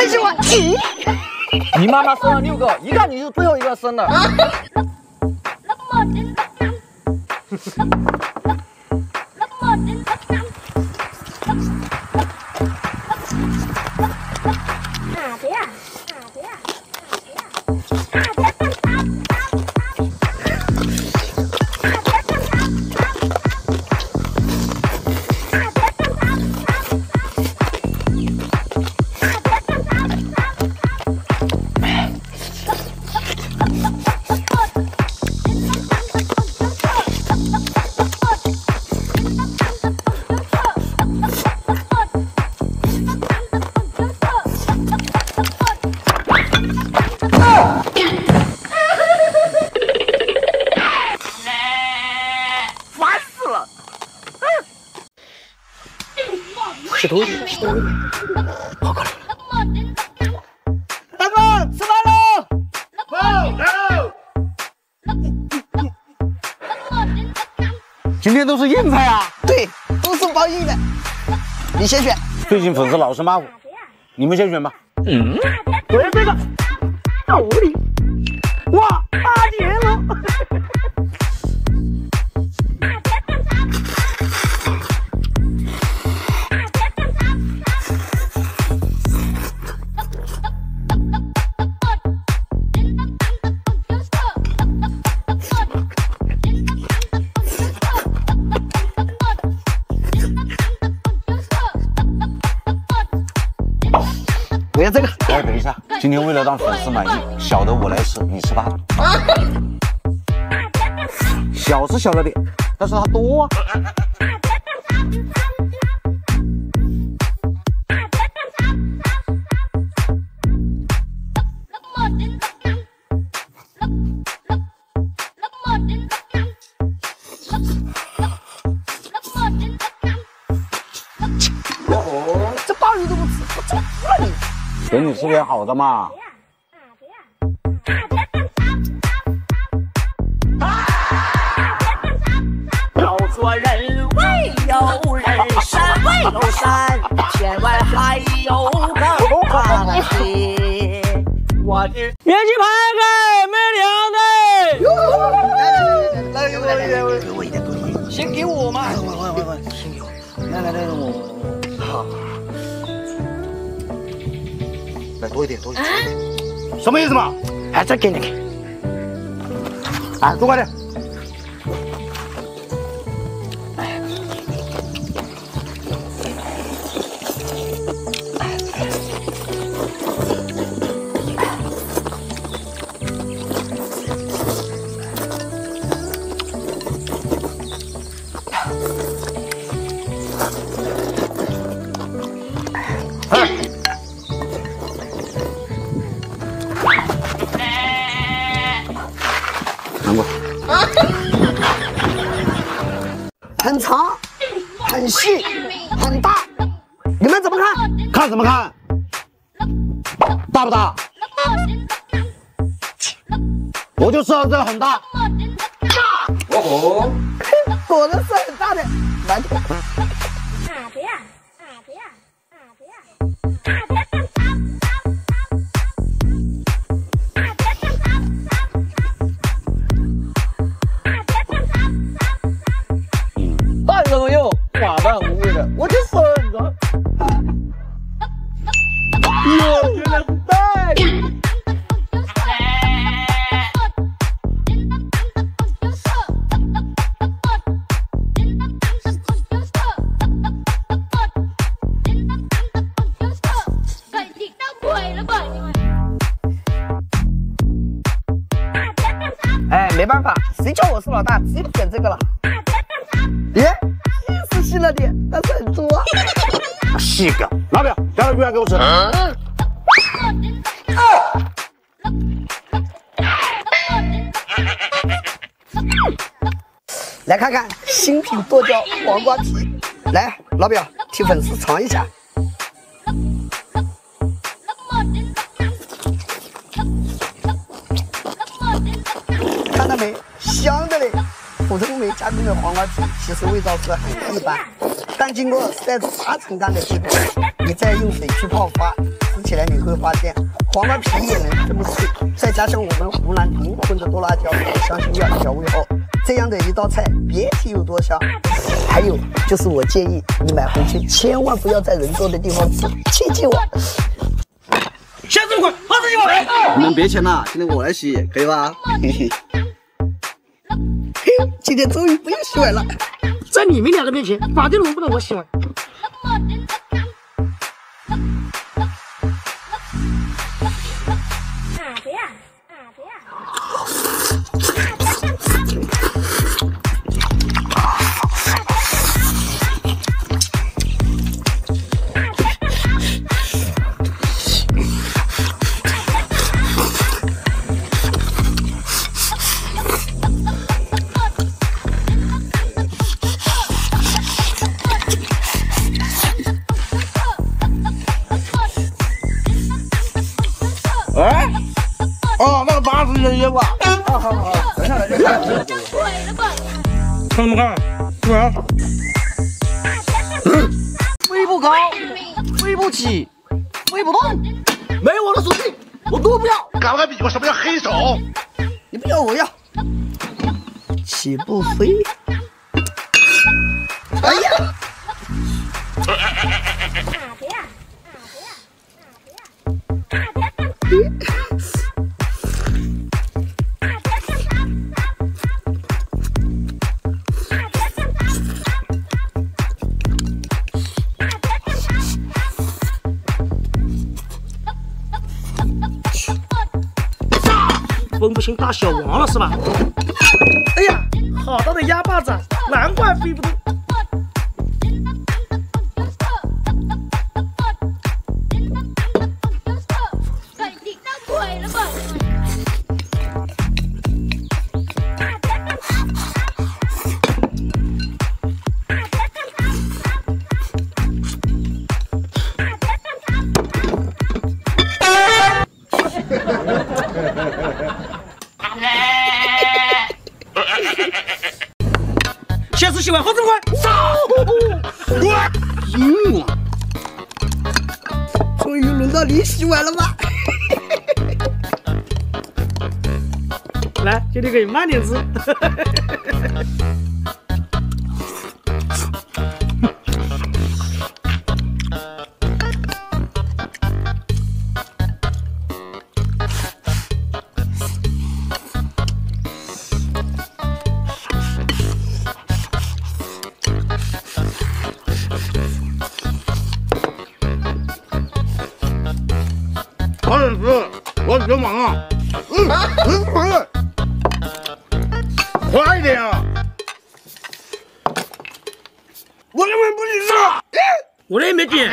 为什么？你妈妈生了6个，一看你是最后一个生的。吃东西，吃东西，好搞笑！大哥，吃饭喽！好，来喽！今天都是硬菜啊！对，都是包硬的。你先选。最近粉丝老是骂我，你们先选吧。我要这个。好无理。哇，8年了。我要这个。哎，等一下，今天为了让粉丝满意，小的我来吃，你吃大的。小是小了点，但是它多啊。哦，这鲍鱼都不吃，我操你！ 给你吃点好的嘛！要做人为有人善为有善，千万还有更大的心。我的元气牌给没凉的。来，给我一点，给我一点。先给我嘛！我先给我。来，我。 来多一点，多一点，什么意思嘛？哎，再给你给，哎，多快点！哎，哎。 很长，很细，很大，你们怎么看？看什么看？大不大？我就知道这很大。哦，果然是很大的。来。我就省着，哟，原来是带的。哎，没办法，谁叫我是老大，只有选这个了。耶。 细了点，但是很多。细个，拿表，拿个鱼竿给我吃。来看看新品剁椒黄瓜皮，来，老表替粉丝尝一下。看到没，香的嘞。 普通没加工的黄瓜皮，其实味道是很一般，但经过晒至8成干的地方，你再用水去泡发，起来，你会发现黄瓜皮也能这么脆。再加上我们湖南独混的剁辣椒、香辛料、调味后，这样的一道菜别提有多香。还有就是我建议你买回去，千万不要在人多的地方吃，切记我。下次滚，下次滚！你们别抢了，今天我来洗，可以吧？嘿嘿。今天终于不用洗碗了，在你们两个面前，法定轮不到我洗碗。 哎，哦，那个80斤的椰瓜，好好好，等下来就看。看什么看？吃完。飞不高，飞不起，飞不动，没我的手臂，我都不要。敢不敢比我什么叫黑手？你不要我要。起步飞。哎呀！ 分不清大小王了是吧？哎呀，好大的鸭巴子，难怪飞不动。 下次洗碗好这么快，上！哇，嗯，终于轮到你洗碗了吧？来，今天可以慢点吃。好点吃，我别忙啊！快一点啊！我根本不许吃，我这也没点。